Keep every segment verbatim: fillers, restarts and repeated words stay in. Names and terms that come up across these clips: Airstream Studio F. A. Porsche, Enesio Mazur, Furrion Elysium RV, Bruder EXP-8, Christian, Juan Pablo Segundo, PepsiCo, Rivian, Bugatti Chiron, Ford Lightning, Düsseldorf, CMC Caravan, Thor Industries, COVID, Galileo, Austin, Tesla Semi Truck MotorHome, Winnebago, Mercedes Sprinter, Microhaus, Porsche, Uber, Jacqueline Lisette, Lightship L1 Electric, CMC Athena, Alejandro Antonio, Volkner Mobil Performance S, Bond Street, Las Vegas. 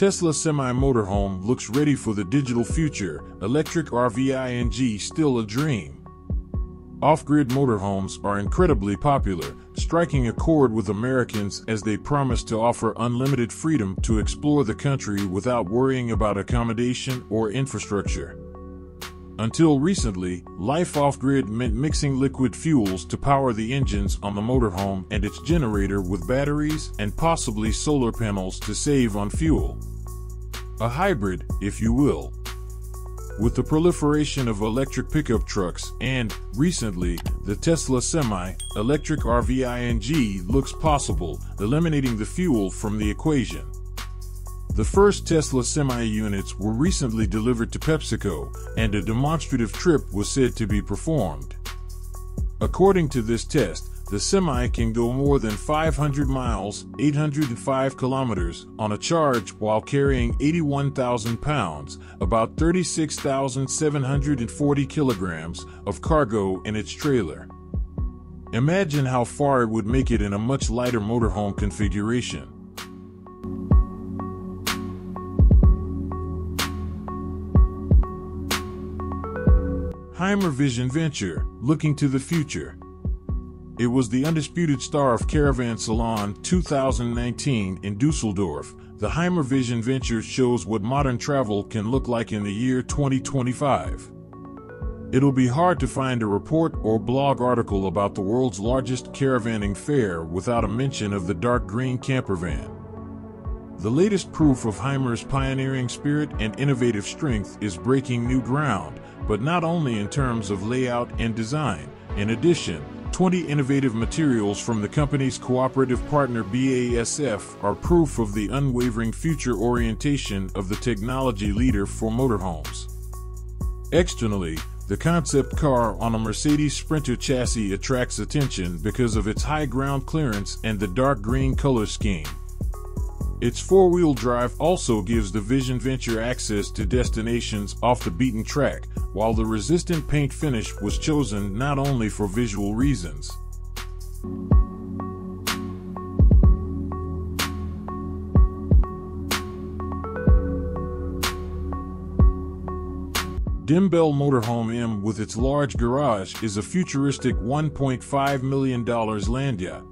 Tesla Semi Motorhome looks ready for the digital future, electric R V ing still a dream. Off-grid motorhomes are incredibly popular, striking a chord with Americans as they promise to offer unlimited freedom to explore the country without worrying about accommodation or infrastructure. Until recently, life off-grid meant mixing liquid fuels to power the engines on the motorhome and its generator with batteries and possibly solar panels to save on fuel. A hybrid, if you will. With the proliferation of electric pickup trucks and, recently, the Tesla Semi Electric R V ing looks possible, eliminating the fuel from the equation. The first Tesla Semi units were recently delivered to PepsiCo, and a demonstrative trip was said to be performed. According to this test, the Semi can go more than five hundred miles, eight hundred five kilometers, on a charge while carrying eighty-one thousand pounds, about thirty-six thousand seven hundred forty kilograms, of cargo in its trailer. Imagine how far it would make it in a much lighter motorhome configuration. Hymer Vision Venture, looking to the future. It was the undisputed star of Caravan Salon two thousand nineteen in Düsseldorf. The Hymer Vision Venture shows what modern travel can look like in the year twenty twenty-five. It'll be hard to find a report or blog article about the world's largest caravanning fair without a mention of the dark green campervan. The latest proof of Hymer's pioneering spirit and innovative strength is breaking new ground, but not only in terms of layout and design. In addition, twenty innovative materials from the company's cooperative partner B A S F are proof of the unwavering future orientation of the technology leader for motorhomes. Externally, the concept car on a Mercedes Sprinter chassis attracts attention because of its high ground clearance and the dark green color scheme. Its four-wheel drive also gives the Vision Venture access to destinations off the beaten track, while the resistant paint finish was chosen not only for visual reasons. Dembell Motorhome M with its large garage is a futuristic one point five million dollar land yacht.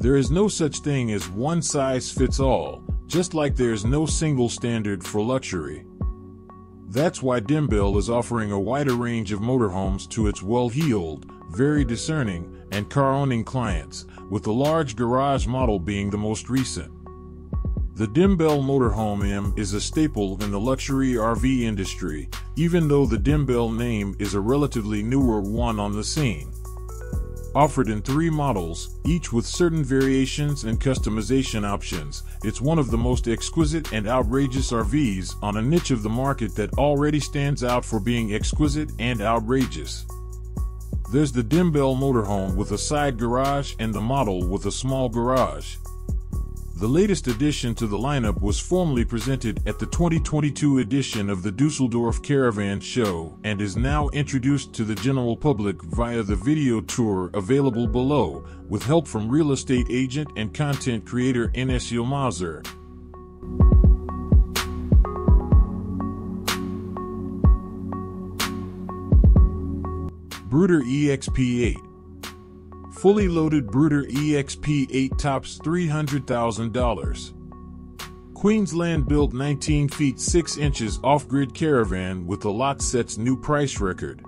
There is no such thing as one size fits all, just like there is no single standard for luxury. That's why Dembell is offering a wider range of motorhomes to its well-heeled, very discerning, and car-owning clients, with the large garage model being the most recent. The Dembell Motorhome M is a staple in the luxury R V industry, even though the Dembell name is a relatively newer one on the scene. Offered in three models, each with certain variations and customization options, it's one of the most exquisite and outrageous R Vs on a niche of the market that already stands out for being exquisite and outrageous. There's the Dembell Motorhome with a side garage and the model with a small garage. The latest addition to the lineup was formally presented at the twenty twenty-two edition of the Düsseldorf Caravan Show and is now introduced to the general public via the video tour available below, with help from real estate agent and content creator Enesio Mazur. Bruder E X P eight. Fully loaded Bruder E X P eight tops three hundred thousand dollars. Queensland-built nineteen feet six inches off-grid caravan with the lot sets new price record.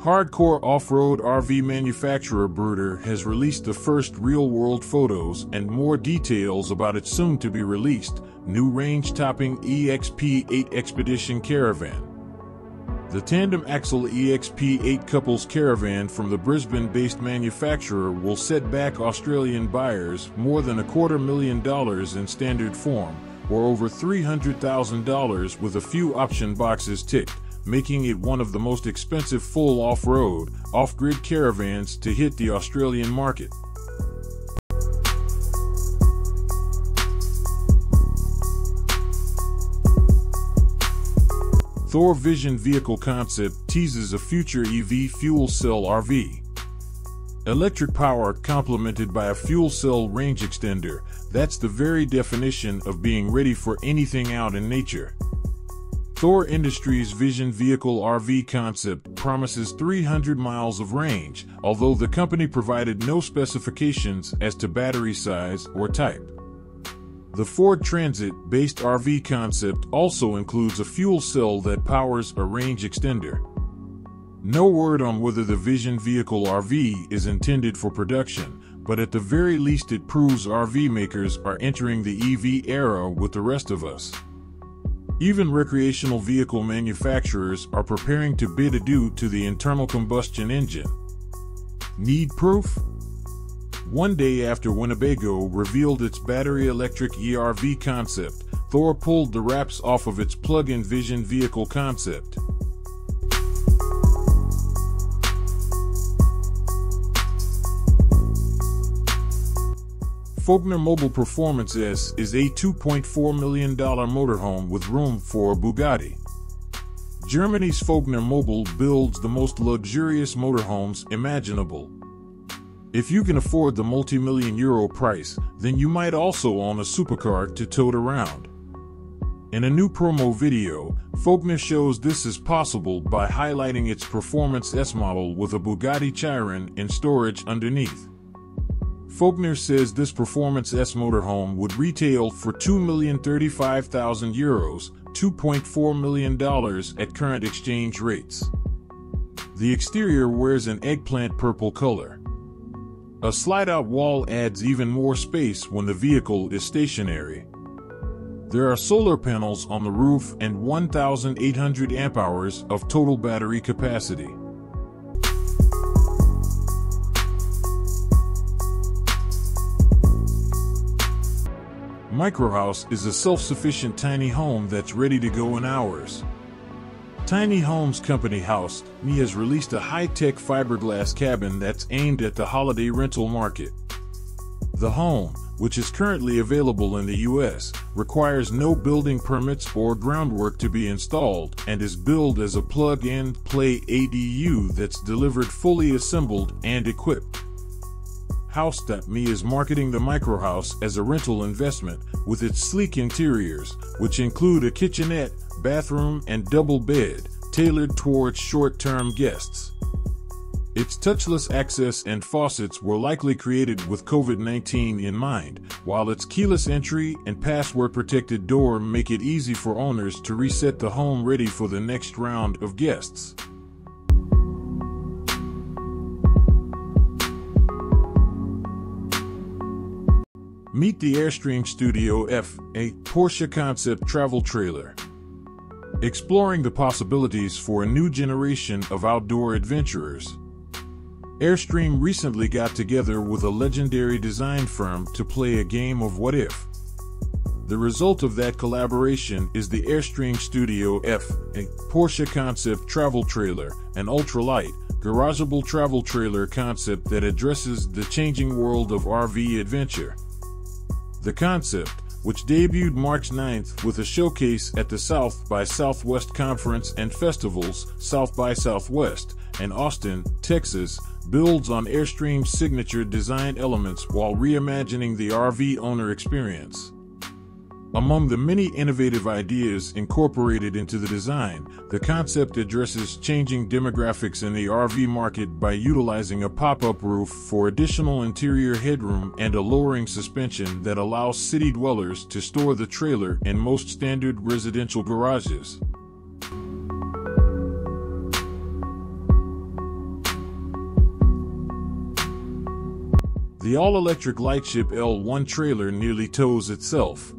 Hardcore off-road R V manufacturer Bruder has released the first real-world photos and more details about its soon-to-be-released, new range-topping E X P eight Expedition Caravan. The tandem axle E X P eight couples caravan from the Brisbane-based manufacturer will set back Australian buyers more than a quarter million dollars in standard form, or over three hundred thousand dollars with a few option boxes ticked, making it one of the most expensive full off-road, off-grid caravans to hit the Australian market. Thor Vision Vehicle Concept teases a future E V fuel cell R V. Electric power complemented by a fuel cell range extender, that's the very definition of being ready for anything out in nature. Thor Industries' Vision Vehicle R V concept promises three hundred miles of range, although the company provided no specifications as to battery size or type. The Ford Transit-based R V concept also includes a fuel cell that powers a range extender. No word on whether the Vision Vehicle R V is intended for production, but at the very least it proves R V makers are entering the E V era with the rest of us. Even recreational vehicle manufacturers are preparing to bid adieu to the internal combustion engine. Need proof? One day after Winnebago revealed its battery electric E R V concept, Thor pulled the wraps off of its plug-in Vision Vehicle concept. Volkner Mobil Performance S is a two point four million dollar motorhome with room for a Bugatti. Germany's Volkner Mobil builds the most luxurious motorhomes imaginable. If you can afford the multi-million euro price, then you might also own a supercar to tote around. In a new promo video, Volkner shows this is possible by highlighting its Performance S model with a Bugatti Chiron in storage underneath. Volkner says this Performance S motorhome would retail for two million thirty-five thousand euros, two point four million dollars at current exchange rates. The exterior wears an eggplant purple color. A slide-out wall adds even more space when the vehicle is stationary. There are solar panels on the roof and one thousand eight hundred amp hours of total battery capacity. Microhouse is a self-sufficient tiny home that's ready to go in hours. Tiny Homes company House dot me has released a high-tech fiberglass cabin that's aimed at the holiday rental market. The home, which is currently available in the U S, requires no building permits or groundwork to be installed and is billed as a plug-and-play A D U that's delivered fully assembled and equipped. House dot me is marketing the Microhouse as a rental investment with its sleek interiors, which include a kitchenette, bathroom, and double bed, tailored towards short-term guests. Its touchless access and faucets were likely created with COVID nineteen in mind, while its keyless entry and password-protected door make it easy for owners to reset the home ready for the next round of guests. Meet the Airstream Studio F. A. Porsche concept travel trailer. Exploring the possibilities for a new generation of outdoor adventurers. Airstream recently got together with a legendary design firm to play a game of what if. The result of that collaboration is the Airstream Studio F. A. Porsche concept travel trailer, an ultralight, garageable travel trailer concept that addresses the changing world of R V adventure. The concept, which debuted March ninth with a showcase at the South by Southwest Conference and Festivals, South by Southwest, in Austin, Texas, builds on Airstream's signature design elements while reimagining the R V owner experience. Among the many innovative ideas incorporated into the design, the concept addresses changing demographics in the R V market by utilizing a pop-up roof for additional interior headroom and a lowering suspension that allows city dwellers to store the trailer in most standard residential garages. The all-electric Lightship L one trailer nearly tows itself.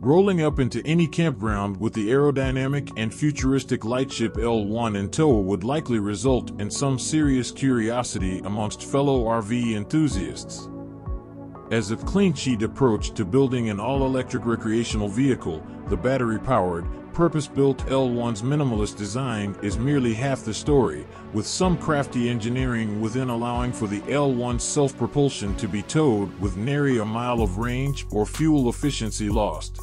Rolling up into any campground with the aerodynamic and futuristic Lightship L one in tow would likely result in some serious curiosity amongst fellow R V enthusiasts. As a clean sheet approach to building an all-electric recreational vehicle, the battery-powered, purpose-built L one's minimalist design is merely half the story, with some crafty engineering within allowing for the L one's self-propulsion to be towed with nary a mile of range or fuel efficiency lost.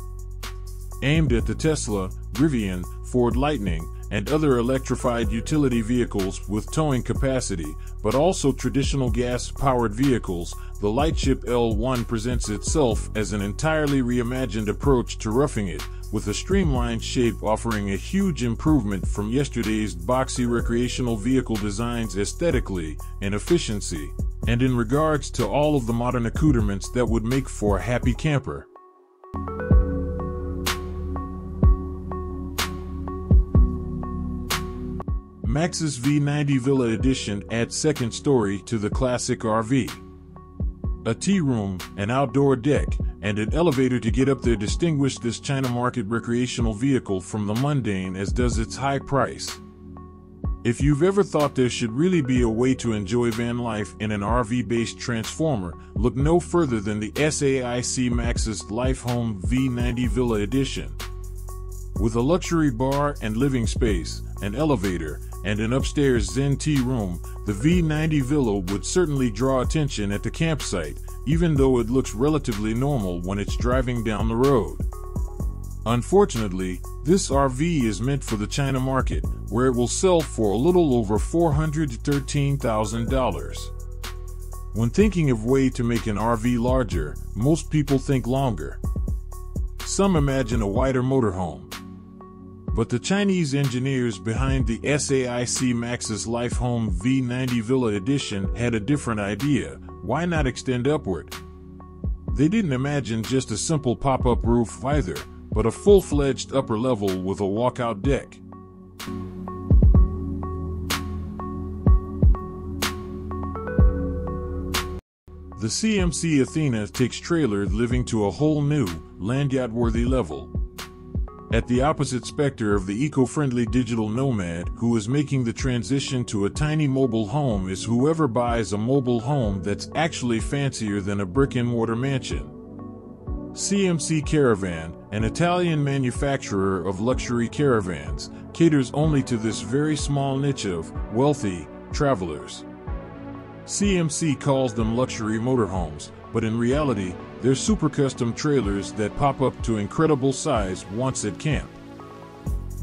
Aimed at the Tesla, Rivian, Ford Lightning, and other electrified utility vehicles with towing capacity, but also traditional gas-powered vehicles, the Lightship L one presents itself as an entirely reimagined approach to roughing it, with a streamlined shape offering a huge improvement from yesterday's boxy recreational vehicle designs aesthetically and efficiency, and in regards to all of the modern accoutrements that would make for a happy camper. Maxus V ninety Villa Edition adds second story to the classic R V. A tea room, an outdoor deck, and an elevator to get up there distinguish this China market recreational vehicle from the mundane, as does its high price. If you've ever thought there should really be a way to enjoy van life in an R V-based transformer, look no further than the S A I C Maxus Lifehome V ninety Villa Edition. With a luxury bar and living space, an elevator, and an upstairs Zen tea room, the V ninety Villa would certainly draw attention at the campsite, even though it looks relatively normal when it's driving down the road. Unfortunately, this R V is meant for the China market, where it will sell for a little over four hundred thirteen thousand dollars. When thinking of way to make an R V larger, most people think longer. Some imagine a wider motorhome. But the Chinese engineers behind the S A I C Maxus Lifehome V ninety Villa Edition had a different idea. Why not extend upward? They didn't imagine just a simple pop-up roof either, but a full-fledged upper level with a walkout deck. The C M C Athena takes trailer living to a whole new, land-yacht-worthy level. At the opposite specter of the eco-friendly digital nomad who is making the transition to a tiny mobile home is whoever buys a mobile home that's actually fancier than a brick-and-mortar mansion. C M C Caravan, an Italian manufacturer of luxury caravans, caters only to this very small niche of wealthy travelers. C M C calls them luxury motorhomes, but in reality, they're super custom trailers that pop up to incredible size once at camp.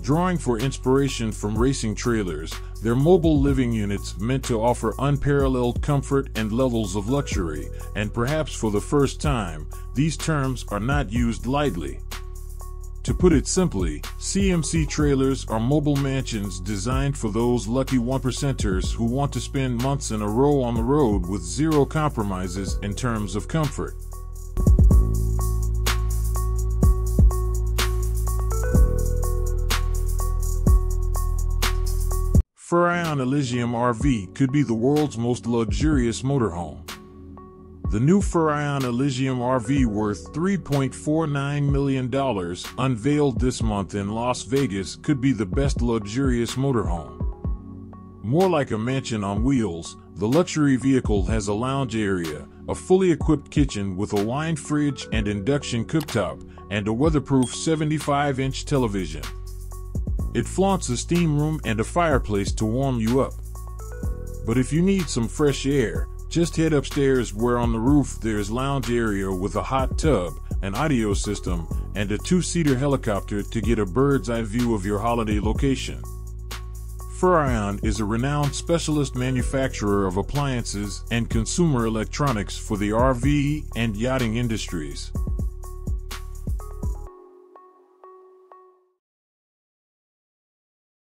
Drawing for inspiration from racing trailers, they're mobile living units meant to offer unparalleled comfort and levels of luxury, and perhaps for the first time, these terms are not used lightly. To put it simply, C M C trailers are mobile mansions designed for those lucky one percenters who want to spend months in a row on the road with zero compromises in terms of comfort. Furrion Elysium R V could be the world's most luxurious motorhome. The new Furrion Elysium R V, worth three point four nine million dollars, unveiled this month in Las Vegas, could be the best luxurious motorhome. More like a mansion on wheels, the luxury vehicle has a lounge area, a fully equipped kitchen with a wine fridge and induction cooktop, and a weatherproof seventy-five inch television. It flaunts a steam room and a fireplace to warm you up. But if you need some fresh air, just head upstairs, where on the roof there's lounge area with a hot tub, an audio system, and a two-seater helicopter to get a bird's-eye view of your holiday location. Furrion is a renowned specialist manufacturer of appliances and consumer electronics for the R V and yachting industries.